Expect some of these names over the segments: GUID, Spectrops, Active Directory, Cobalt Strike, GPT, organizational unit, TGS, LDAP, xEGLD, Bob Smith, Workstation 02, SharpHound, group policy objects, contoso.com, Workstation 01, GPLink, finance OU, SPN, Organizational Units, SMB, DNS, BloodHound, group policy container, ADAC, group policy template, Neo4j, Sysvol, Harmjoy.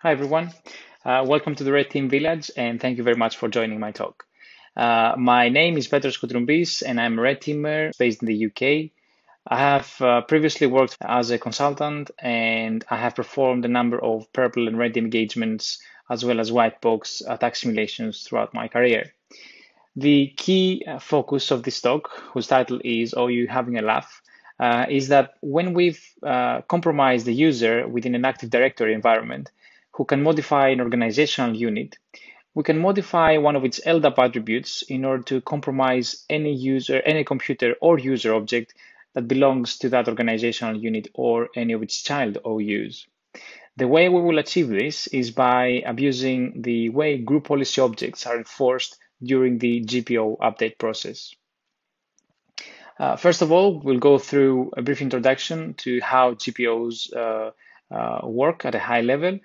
Hi, everyone. Welcome to the Red Team Village, and thank you very much for joining my talk. My name is Petros Koutrompis, and I'm a Red Teamer based in the UK. I have previously worked as a consultant, and I have performed a number of purple and red engagements, as well as white box attack simulations throughout my career. The key focus of this talk, whose title is OU Having a Laugh, is that when we've compromised the user within an Active Directory environment, who can modify an organizational unit, we can modify one of its LDAP attributes in order to compromise any user, any computer or user object that belongs to that organizational unit or any of its child OUs. The way we will achieve this is by abusing the way group policy objects are enforced during the GPO update process. First of all, we'll go through a brief introduction to how GPOs work at a high level.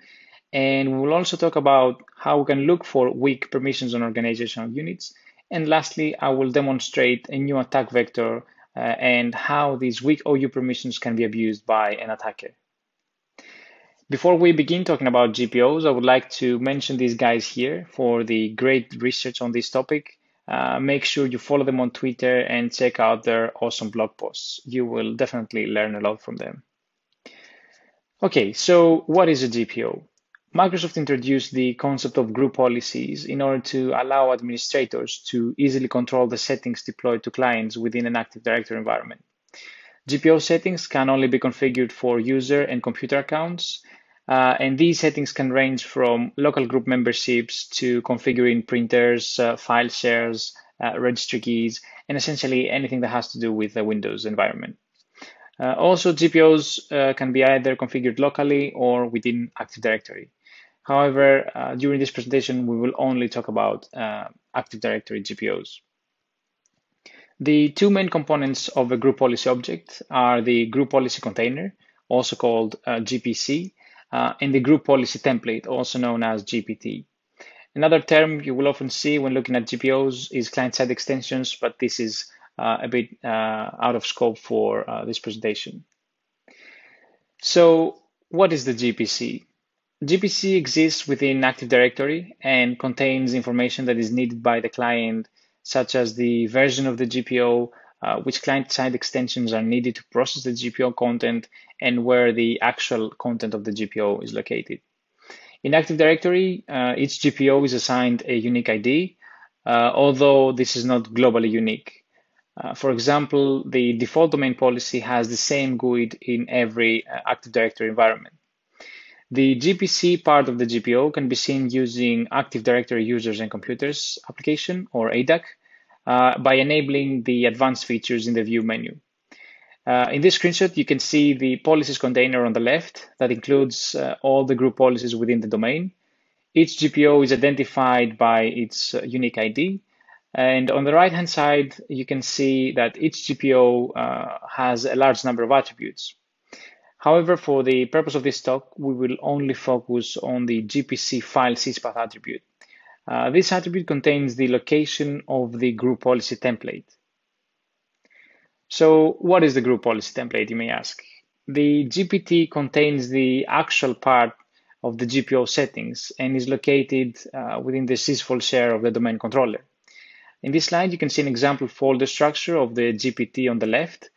And we will also talk about how we can look for weak permissions on organizational units. And lastly, I will demonstrate a new attack vector and how these weak OU permissions can be abused by an attacker. Before we begin talking about GPOs, I would like to mention these guys here for the great research on this topic. Make sure you follow them on Twitter and check out their awesome blog posts. You will definitely learn a lot from them. Okay, so what is a GPO? Microsoft introduced the concept of group policies in order to allow administrators to easily control the settings deployed to clients within an Active Directory environment. GPO settings can only be configured for user and computer accounts, and these settings can range from local group memberships to configuring printers, file shares, registry keys, and essentially anything that has to do with the Windows environment. Also, GPOs can be either configured locally or within Active Directory. However, during this presentation, we will only talk about Active Directory GPOs. The two main components of a group policy object are the group policy container, also called GPC, and the group policy template, also known as GPT. Another term you will often see when looking at GPOs is client-side extensions, but this is a bit out of scope for this presentation. So, what is the GPC? GPC exists within Active Directory and contains information that is needed by the client, such as the version of the GPO, which client-side extensions are needed to process the GPO content, and where the actual content of the GPO is located. In Active Directory, each GPO is assigned a unique ID, although this is not globally unique. For example, the default domain policy has the same GUID in every Active Directory environment. The GPC part of the GPO can be seen using Active Directory Users and Computers application, or ADAC, by enabling the advanced features in the View menu. In this screenshot, you can see the policies container on the left that includes all the group policies within the domain. Each GPO is identified by its unique ID. And on the right-hand side, you can see that each GPO has a large number of attributes. However, for the purpose of this talk, we will only focus on the GPC file syspath attribute. This attribute contains the location of the group policy template. So what is the group policy template, you may ask? The GPT contains the actual part of the GPO settings and is located within the Sysvol share of the domain controller. In this slide, you can see an example folder structure of the GPT on the left.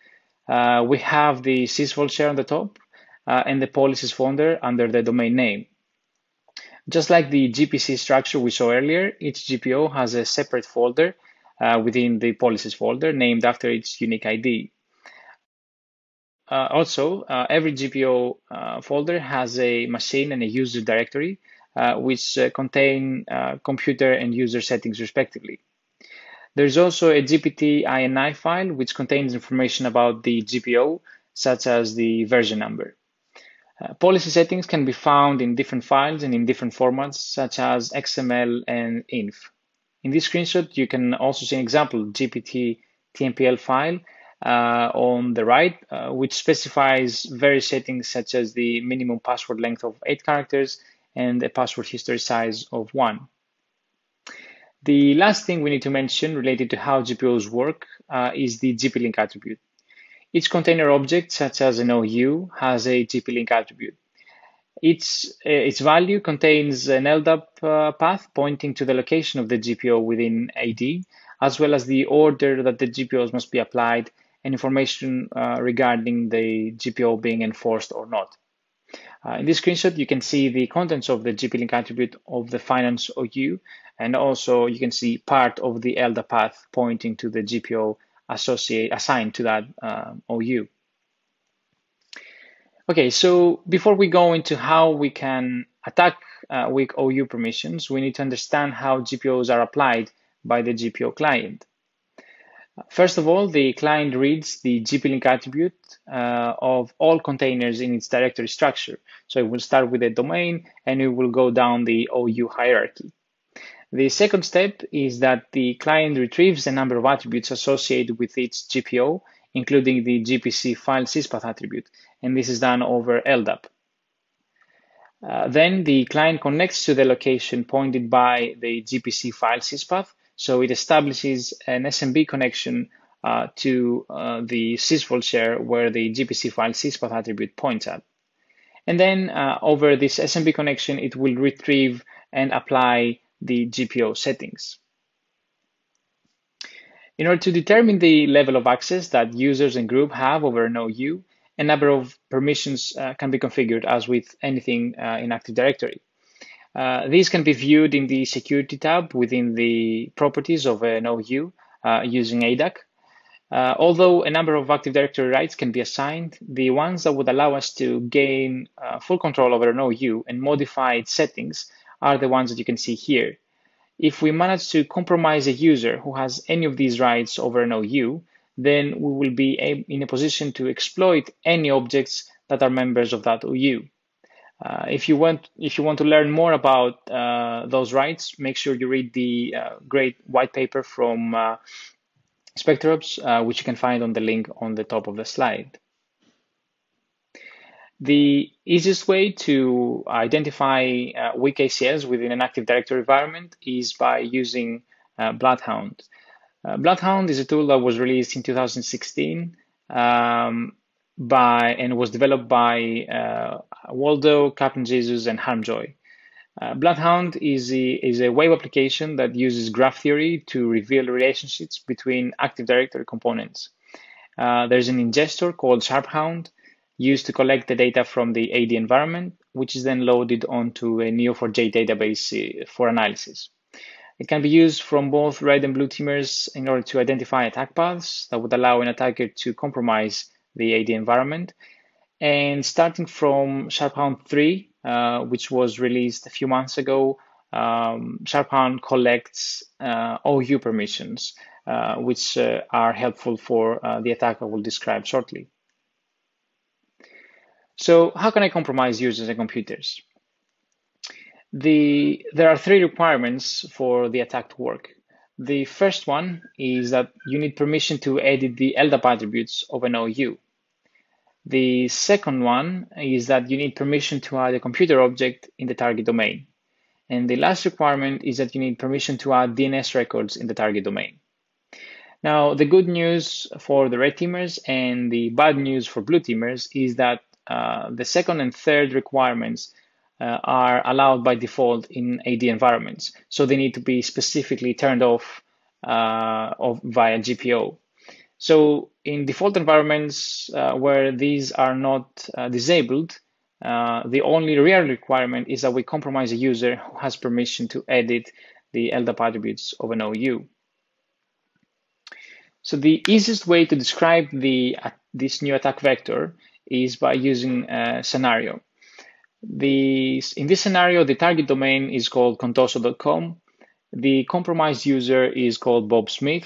We have the Sysvol share on the top and the policies folder under the domain name. Just like the GPC structure we saw earlier, each GPO has a separate folder within the policies folder named after its unique ID. Also, every GPO folder has a machine and a user directory, which contain computer and user settings respectively. There's also a GPT.INI file, which contains information about the GPO, such as the version number. Policy settings can be found in different files and in different formats, such as XML and INF. In this screenshot, you can also see an example GPT.tmpl file on the right, which specifies various settings, such as the minimum password length of 8 characters and a password history size of 1. The last thing we need to mention related to how GPOs work is the GPLink attribute. Each container object, such as an OU, has a GPLink attribute. Its value contains an LDAP path pointing to the location of the GPO within AD, as well as the order that the GPOs must be applied and information regarding the GPO being enforced or not. In this screenshot, you can see the contents of the GPLink attribute of the finance OU, and also you can see part of the LDAP path pointing to the GPO assigned to that OU. Okay, so before we go into how we can attack weak OU permissions, we need to understand how GPOs are applied by the GPO client. First of all, the client reads the GPLink attribute of all containers in its directory structure. So it will start with a domain and it will go down the OU hierarchy. The second step is that the client retrieves a number of attributes associated with its GPO, including the GPC file syspath attribute, and this is done over LDAP. Then the client connects to the location pointed by the GPC file syspath, so it establishes an SMB connection to the Sysvol share where the GPC file syspath attribute points at. And then over this SMB connection, it will retrieve and apply the GPO settings. In order to determine the level of access that users and group have over an OU, a number of permissions can be configured as with anything in Active Directory. These can be viewed in the Security tab within the Properties of an OU using ADAC. Although a number of Active Directory rights can be assigned, the ones that would allow us to gain full control over an OU and modify its settings are the ones that you can see here. If we manage to compromise a user who has any of these rights over an OU, then we will be in a position to exploit any objects that are members of that OU. If you want to learn more about those rights, make sure you read the great white paper from Spectrops, which you can find on the link on the top of the slide. The easiest way to identify weak ACLs within an Active Directory environment is by using BloodHound. BloodHound is a tool that was released in 2016 and was developed by Waldo, Captain Jesus, and Harmjoy. BloodHound is a web application that uses graph theory to reveal relationships between Active Directory components. There's an ingestor called SharpHound, used to collect the data from the AD environment, which is then loaded onto a Neo4j database for analysis. It can be used from both red and blue teamers in order to identify attack paths that would allow an attacker to compromise the AD environment. And starting from SharpHound 3, which was released a few months ago, SharpHound collects OU permissions, which are helpful for the attack I will describe shortly. So how can I compromise users and computers? There are three requirements for the attack to work. The first one is that you need permission to edit the LDAP attributes of an OU. The second one is that you need permission to add a computer object in the target domain. And the last requirement is that you need permission to add DNS records in the target domain. Now, the good news for the red teamers and the bad news for blue teamers is that the second and third requirements are allowed by default in AD environments, so they need to be specifically turned off via GPO. So in default environments where these are not disabled, the only real requirement is that we compromise a user who has permission to edit the LDAP attributes of an OU. So the easiest way to describe this new attack vector is by using a scenario. In this scenario, the target domain is called contoso.com. The compromised user is called Bob Smith,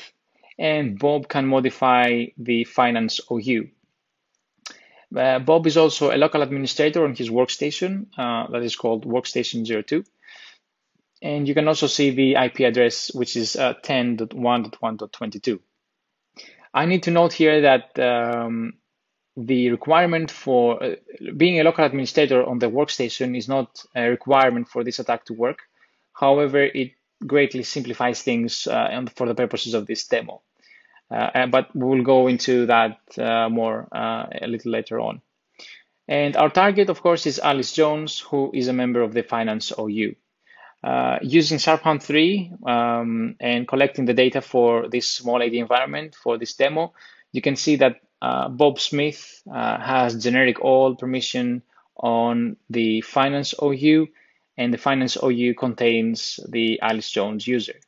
and Bob can modify the finance OU. Bob is also a local administrator on his workstation that is called Workstation 02. And you can also see the IP address, which is 10.1.1.22. I need to note here that the requirement for being a local administrator on the workstation is not a requirement for this attack to work. However, it greatly simplifies things for the purposes of this demo. But we'll go into that more a little later on. And our target, of course, is Alice Jones, who is a member of the Finance OU. Using SharpHound 3 and collecting the data for this small AD environment for this demo, you can see that Bob Smith has generic all permission on the Finance OU, and the Finance OU contains the Alice Jones user.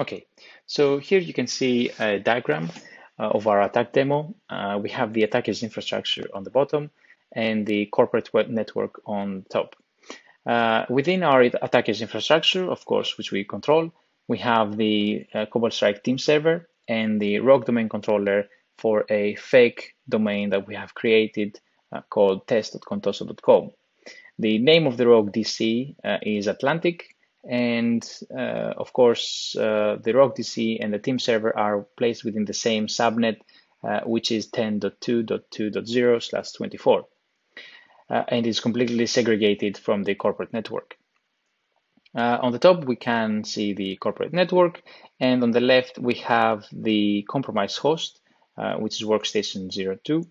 Okay, so here you can see a diagram of our attack demo. We have the attacker's infrastructure on the bottom and the corporate web network on top. Within our attacker's infrastructure, of course, which we control, we have the Cobalt Strike team server and the rogue domain controller for a fake domain that we have created called test.contoso.com. The name of the rogue DC is Atlantic, and of course, the rogue DC and the team server are placed within the same subnet, which is 10.2.2.0/24. And is completely segregated from the corporate network. On the top, we can see the corporate network, and on the left, we have the compromised host, which is Workstation 02,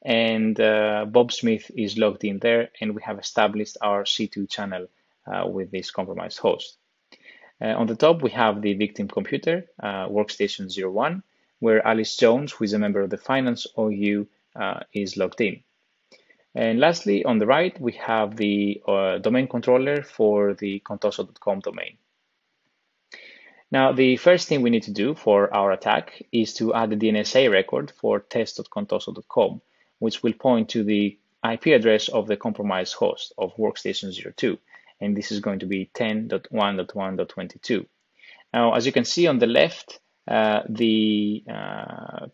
and Bob Smith is logged in there, and we have established our C2 channel with this compromised host. On the top, we have the victim computer, Workstation 01, where Alice Jones, who is a member of the Finance OU, is logged in. And lastly, on the right, we have the domain controller for the contoso.com domain. Now, the first thing we need to do for our attack is to add a DNSA record for test.contoso.com, which will point to the IP address of the compromised host of Workstation 02, and this is going to be 10.1.1.22. Now, as you can see on the left, the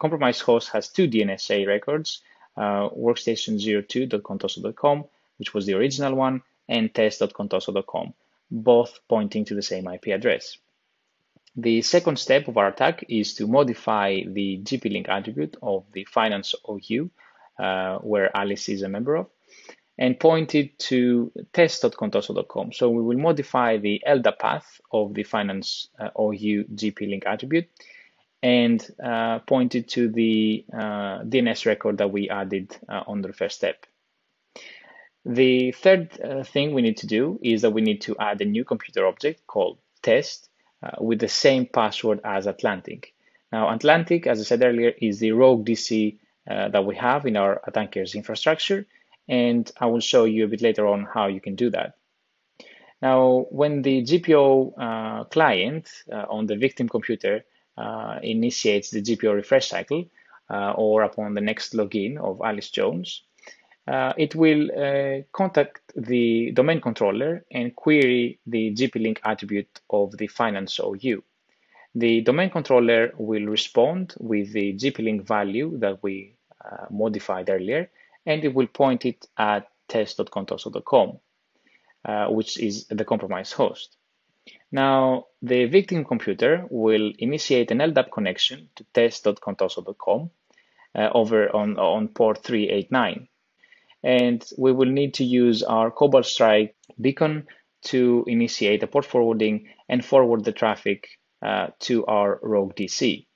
compromised host has two DNSA records, workstation02.contoso.com, which was the original one, and test.contoso.com, both pointing to the same IP address. The second step of our attack is to modify the GPLink attribute of the Finance OU, where Alice is a member of, and point it to test.contoso.com. So we will modify the LDAP path of the Finance OU GPLink attribute, and pointed to the DNS record that we added on the first step. The third thing we need to do is that we need to add a new computer object called test with the same password as Atlantic. Now, Atlantic, as I said earlier, is the rogue DC that we have in our attacker's infrastructure, and I will show you a bit later on how you can do that. Now, when the GPO client on the victim computer initiates the GPO refresh cycle or upon the next login of Alice Jones, it will contact the domain controller and query the GPLink attribute of the Finance OU. The domain controller will respond with the GPLink value that we modified earlier, and it will point it at test.contoso.com, which is the compromised host. Now, the victim computer will initiate an LDAP connection to test.contoso.com over on port 389. And we will need to use our Cobalt Strike beacon to initiate a port forwarding and forward the traffic to our rogue DC.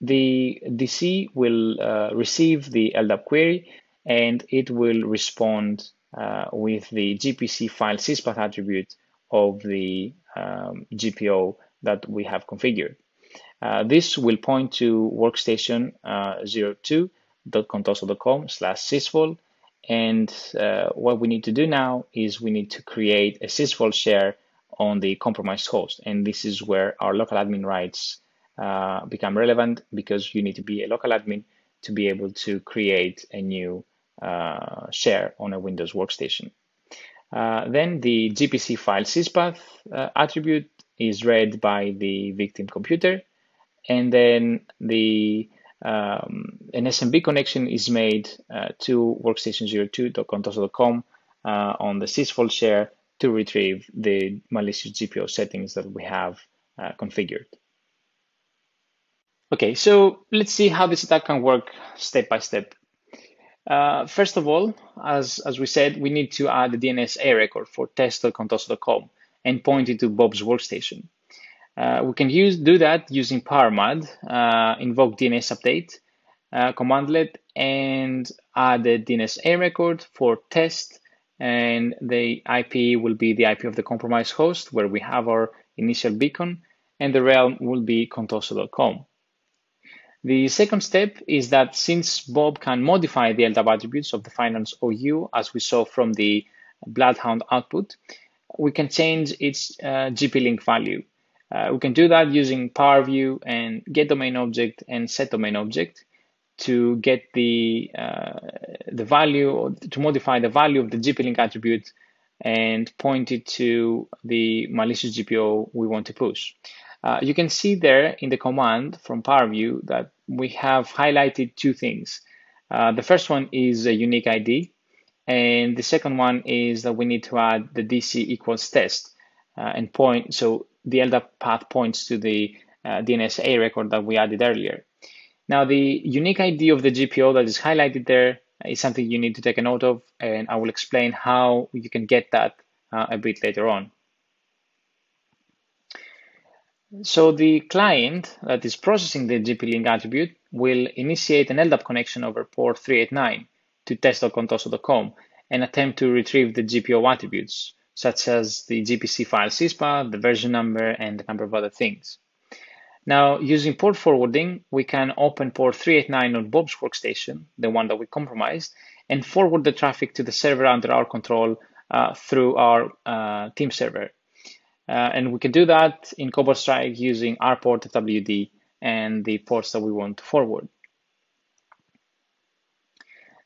The DC will receive the LDAP query, and it will respond with the GPC file syspath attribute of the GPO that we have configured. This will point to workstation 02.contoso.com/sysvol, and what we need to do now is we need to create a sysvol share on the compromised host, and this is where our local admin rights become relevant, because you need to be a local admin to be able to create a new share on a Windows workstation. Then the GPC file syspath attribute is read by the victim computer, and then the an SMB connection is made to workstation02.contoso.com on the sysvol share to retrieve the malicious GPO settings that we have configured. Okay, so let's see how this attack can work step by step. First of all, as we said, we need to add a DNSA record for test.contoso.com and point it to Bob's workstation. We can do that using PowerMad, invoke DNS update commandlet, and add a DNS record for test, and the IP will be the IP of the compromised host where we have our initial beacon, and the realm will be contoso.com. The second step is that since Bob can modify the LDAP attributes of the finance OU, as we saw from the BloodHound output, we can change its GPLink value. We can do that using PowerView and getDomainObject and setDomainObject to get the value, or to modify the value of the GPLink attribute and point it to the malicious GPO we want to push. You can see there in the command from PowerView that we have highlighted two things. The first one is a unique ID, and the second one is that we need to add the DC equals test and point, so the LDAP path points to the DNSA record that we added earlier. Now, the unique ID of the GPO that is highlighted there is something you need to take a note of, and I will explain how you can get that a bit later on. So the client that is processing the GPLink attribute will initiate an LDAP connection over port 389 to test.contoso.com and attempt to retrieve the GPO attributes, such as the GPC file SysPath, the version number, and a number of other things. Now, using port forwarding, we can open port 389 on Bob's workstation, the one that we compromised, and forward the traffic to the server under our control through our team server. And we can do that in Cobalt Strike using our port FWD and the ports that we want to forward.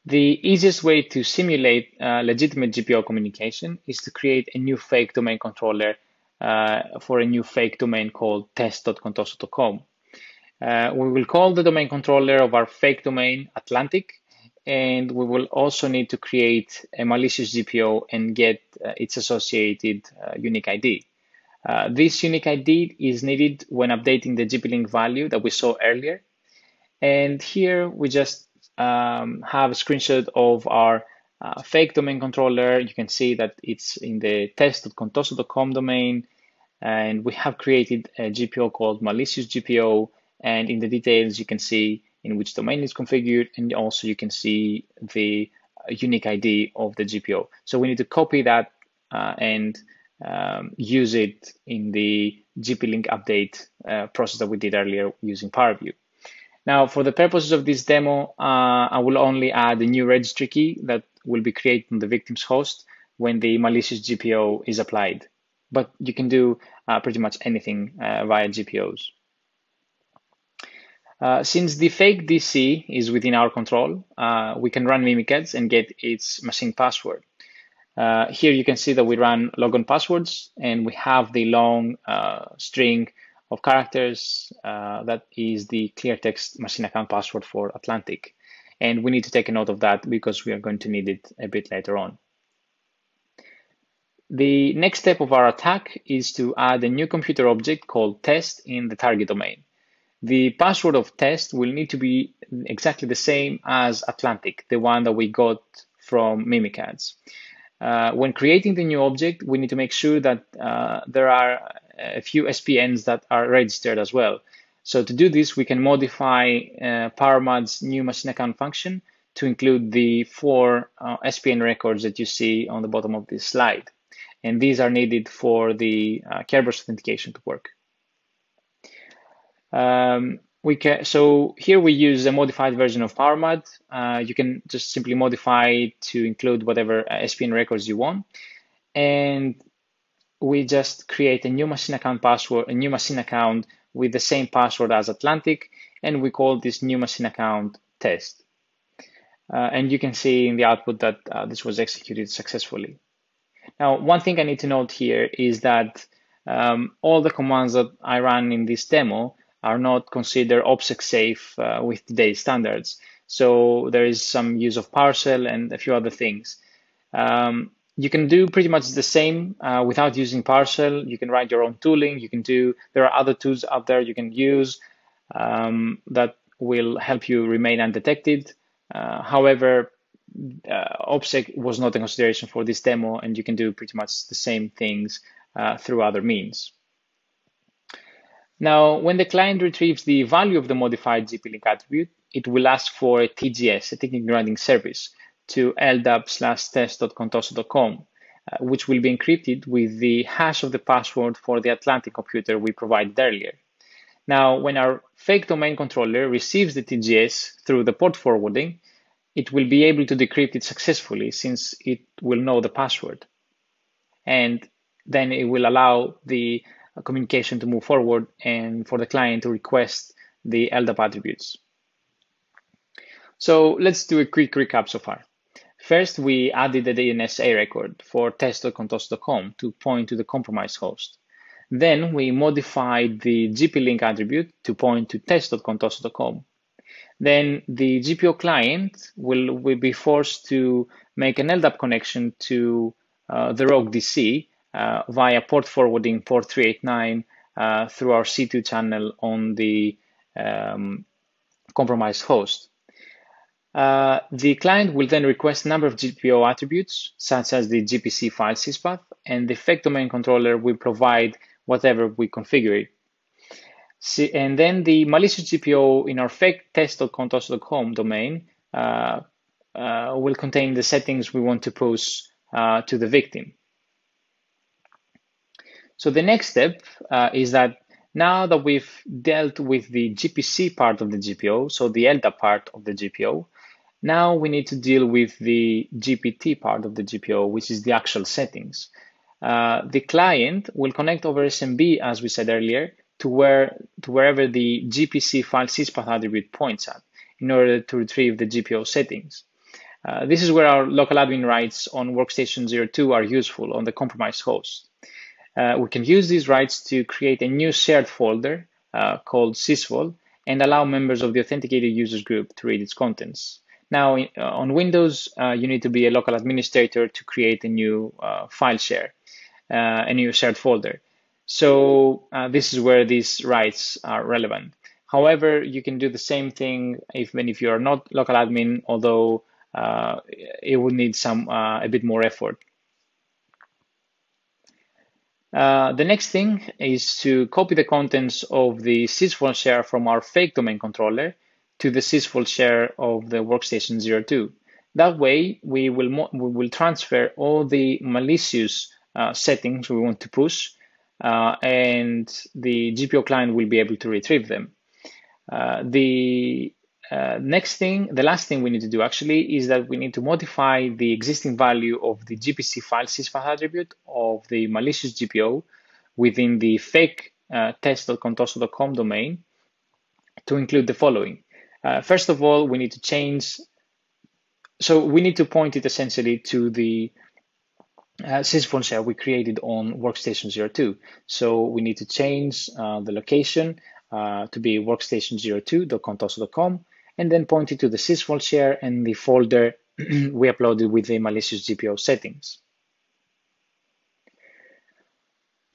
The easiest way to simulate legitimate GPO communication is to create a new fake domain controller for a new fake domain called test.contoso.com. We will call the domain controller of our fake domain Atlantic, and we will also need to create a malicious GPO and get its associated unique ID. This unique ID is needed when updating the GPLink value that we saw earlier. And here we just have a screenshot of our fake domain controller. You can see that it's in the test.contoso.com domain, and we have created a GPO called malicious GPO, and in the details you can see in which domain is configured, and also you can see the unique ID of the GPO. So we need to copy that and use it in the GPLink update process that we did earlier using PowerView. Now, for the purposes of this demo, I will only add a new registry key that will be created on the victim's host when the malicious GPO is applied. But you can do pretty much anything via GPOs. Since the fake DC is within our control, we can run Mimikatz and get its machine password. Here you can see that we run logon passwords, and we have the long string of characters that is the clear text machine account password for Atlantic. And we need to take a note of that because we are going to need it a bit later on. The next step of our attack is to add a new computer object called test in the target domain. The password of test will need to be exactly the same as Atlantic, the one that we got from Mimikatz. When creating the new object, we need to make sure that there are a few SPNs that are registered as well. So to do this, we can modify PowerMad's new machine account function to include the four SPN records that you see on the bottom of this slide. And these are needed for the Kerberos authentication to work. So here we use a modified version of PowerMad. You can just simply modify it to include whatever SPN records you want. And we just create a new machine account password, a new machine account with the same password as Atlantic. And we call this new machine account test. And you can see in the output that this was executed successfully. Now, one thing I need to note here is that all the commands that I ran in this demo are not considered OPSEC safe with today's standards. So there is some use of PowerShell and a few other things. You can do pretty much the same without using PowerShell. You can write your own tooling. You can do, there are other tools out there you can use that will help you remain undetected. However, OPSEC was not a consideration for this demo, and you can do pretty much the same things through other means. Now, when the client retrieves the value of the modified GPLink attribute, it will ask for a TGS, a technical grounding service, to LDAP/test.contoso.com, which will be encrypted with the hash of the password for the Atlantic computer we provided earlier. Now, when our fake domain controller receives the TGS through the port forwarding, it will be able to decrypt it successfully since it will know the password. And then it will allow the communication to move forward and for the client to request the LDAP attributes. So let's do a quick recap so far. First, we added the DNS record for test.contoso.com to point to the compromised host. Then we modified the GPLink attribute to point to test.contoso.com. Then the GPO client will be forced to make an LDAP connection to the rogue DC via port forwarding port 389 through our C2 channel on the compromised host. The client will then request a number of GPO attributes, such as the GPC file syspath, and the fake domain controller will provide whatever we configure it. And then the malicious GPO in our fake test.contoso.com domain will contain the settings we want to push to the victim. So the next step is that now that we've dealt with the GPC part of the GPO, so the LDAP part of the GPO, now we need to deal with the GPT part of the GPO, which is the actual settings. The client will connect over SMB, as we said earlier, to wherever the GPC file syspath attribute points at in order to retrieve the GPO settings. This is where our local admin rights on Workstation 02 are useful on the compromised host. We can use these rights to create a new shared folder called Sysvol and allow members of the authenticated users group to read its contents. Now, on Windows, you need to be a local administrator to create a new file share, a new shared folder. So this is where these rights are relevant. However, you can do the same thing if you are not local admin, although it would need a bit more effort. The next thing is to copy the contents of the Sysvol share from our fake domain controller to the Sysvol share of the Workstation 02. That way, we will transfer all the malicious settings we want to push, and the GPO client will be able to retrieve them. The last thing we need to do actually is that we need to modify the existing value of the GPC file syspath attribute of the malicious GPO within the fake test.contoso.com domain to include the following. First of all, we need to change, so we need to point it essentially to the Sysvol share we created on Workstation 02. So we need to change the location to be workstation02.contoso.com and then point it to the Sysvol share and the folder we uploaded with the malicious GPO settings.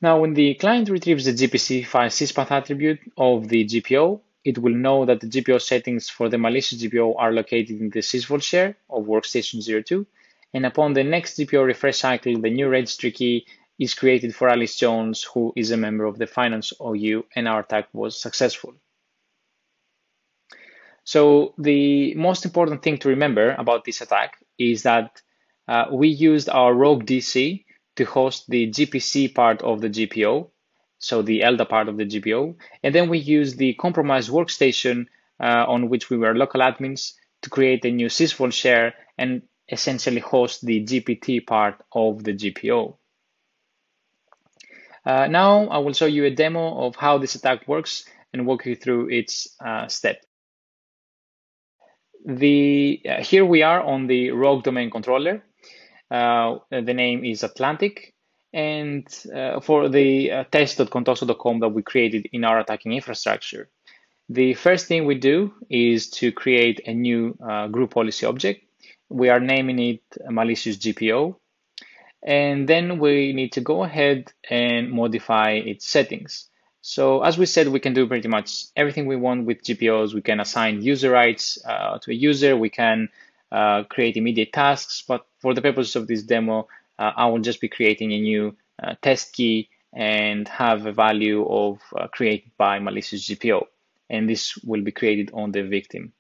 Now, when the client retrieves the GPC file syspath attribute of the GPO, it will know that the GPO settings for the malicious GPO are located in the Sysvol share of Workstation 02. And upon the next GPO refresh cycle, the new registry key is created for Alice Jones, who is a member of the finance OU, and our attack was successful. So the most important thing to remember about this attack is that we used our rogue DC to host the GPC part of the GPO, so the LDAP part of the GPO, and then we used the compromised workstation on which we were local admins to create a new Sysvol share and essentially host the GPT part of the GPO. Now I will show you a demo of how this attack works and walk you through its step. Here we are on the rogue domain controller. The name is Atlantic, and for the test.contoso.com that we created in our attacking infrastructure. The first thing we do is to create a new group policy object. We are naming it malicious GPO, and then we need to go ahead and modify its settings. So as we said, we can do pretty much everything we want with GPOs. We can assign user rights to a user, we can create immediate tasks, but for the purposes of this demo, I will just be creating a new test key and have a value of created by malicious GPO. And this will be created on the victim.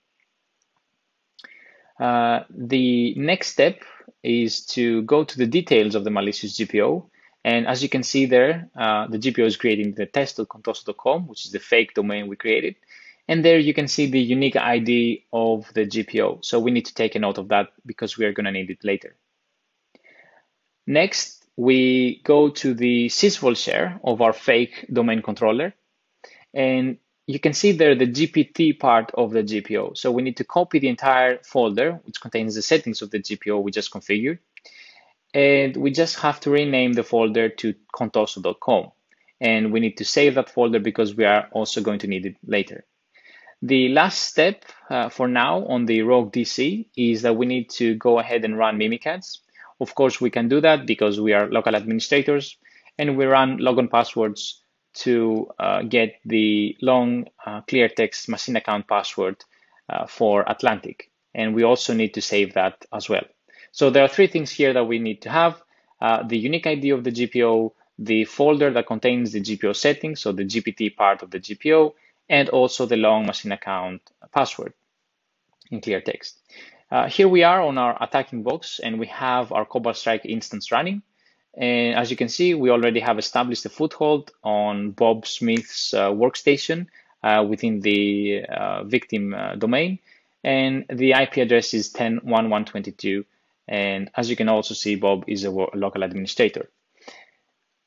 The next step is to go to the details of the malicious GPO. And as you can see there, the GPO is creating the test.contoso.com, which is the fake domain we created. And there you can see the unique ID of the GPO. So we need to take a note of that because we are going to need it later. Next, we go to the Sysvol share of our fake domain controller. And you can see there the GPT part of the GPO. So we need to copy the entire folder, which contains the settings of the GPO we just configured. And we just have to rename the folder to contoso.com. And we need to save that folder because we are also going to need it later. The last step for now on the rogue DC is that we need to go ahead and run Mimikatz. Of course, we can do that because we are local administrators, and we run logon passwords to get the long clear text machine account password for Atlantic. And we also need to save that as well. So there are three things here that we need to have: the unique ID of the GPO, the folder that contains the GPO settings, so the GPT part of the GPO, and also the long machine account password in clear text. Here we are on our attacking box, and we have our Cobalt Strike instance running. And as you can see, we already have established a foothold on Bob Smith's workstation within the victim domain. And the IP address is 10.11.22. And as you can also see, Bob is a local administrator.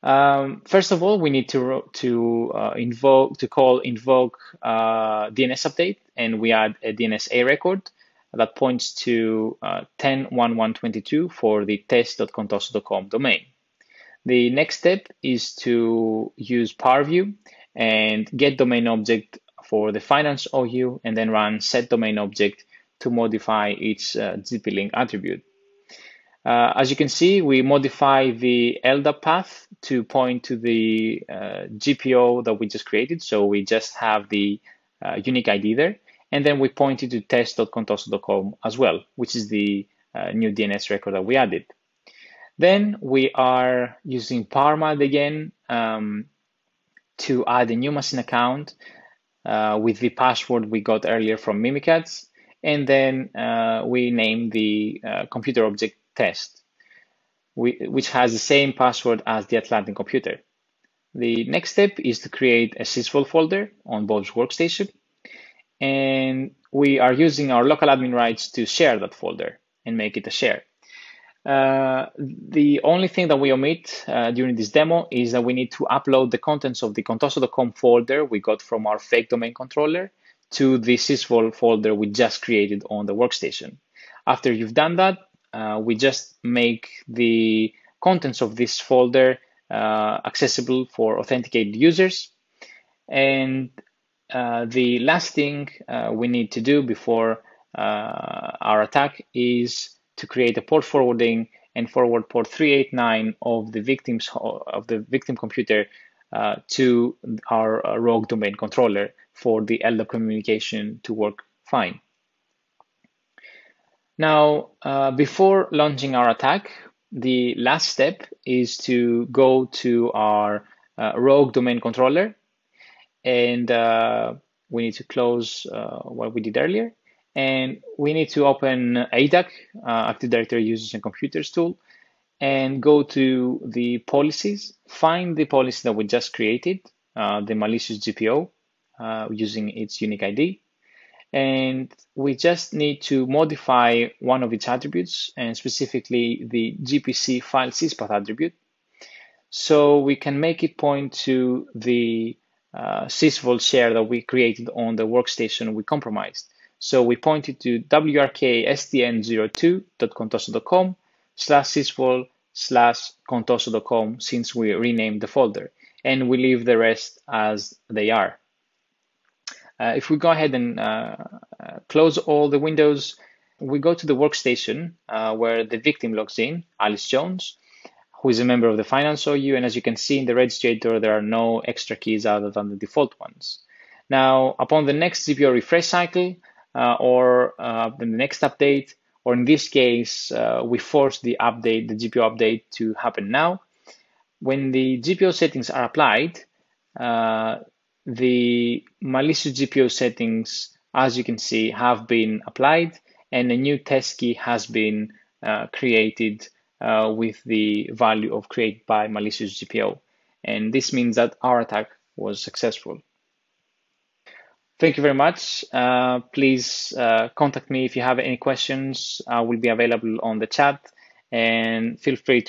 First of all, we need to call invoke DNS update, and we add a DNSA record that points to 10.11.22 for the test.contoso.com domain. The next step is to use PowerView and get domain object for the finance OU, and then run set domain object to modify its GPLink attribute. As you can see, we modify the LDAP path to point to the GPO that we just created. So we just have the unique ID there. And then we pointed to test.contoso.com as well, which is the new DNS record that we added. Then we are using PowerMad again to add a new machine account with the password we got earlier from Mimikatz. And then we name the computer object test, which has the same password as the Atlantic computer. The next step is to create a Sysvol folder on Bob's workstation. And we are using our local admin rights to share that folder and make it a share. The only thing that we omit during this demo is that we need to upload the contents of the contoso.com folder we got from our fake domain controller to the Sysvol folder we just created on the workstation. After you've done that, we just make the contents of this folder accessible for authenticated users. And the last thing we need to do before our attack is to create a port forwarding and forward port 389 of the victim computer to our rogue domain controller for the LDAP communication to work fine. Now, before launching our attack, the last step is to go to our rogue domain controller. And we need to close what we did earlier. And we need to open ADAC, Active Directory Users and Computers tool, and go to the policies, find the policy that we just created, the malicious GPO, using its unique ID. And we just need to modify one of its attributes, and specifically the GPC file syspath attribute. So we can make it point to the Sysvol share that we created on the workstation we compromised. So we pointed to wrkstn02.contoso.com/sysvol/contoso.com since we renamed the folder, and we leave the rest as they are. If we go ahead and close all the windows, we go to the workstation where the victim logs in, Alice Jones, who is a member of the Finance OU, and as you can see in the registrator, there are no extra keys other than the default ones. Now, upon the next GPO refresh cycle, or the next update, or in this case, we force the GPO update to happen now, when the GPO settings are applied, the malicious GPO settings, as you can see, have been applied, and a new test key has been created with the value of created by malicious GPO. And this means that our attack was successful. Thank you very much. Please contact me if you have any questions. I will be available on the chat, and feel free to